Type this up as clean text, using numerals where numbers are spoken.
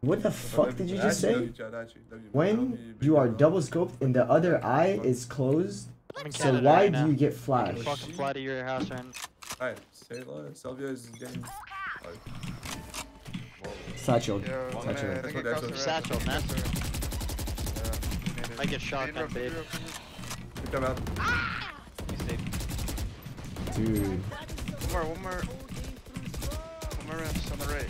What the fuck did you just say? When you are double scoped and the other eye is closed, so why do you get flashed? Fucking fly to your house, man. Alright, Selvia is getting. Satchel. Satchel. Satchel, master. I get shot, that bitch. Come out. He's safe. Dude. One more. One more. One more on the right.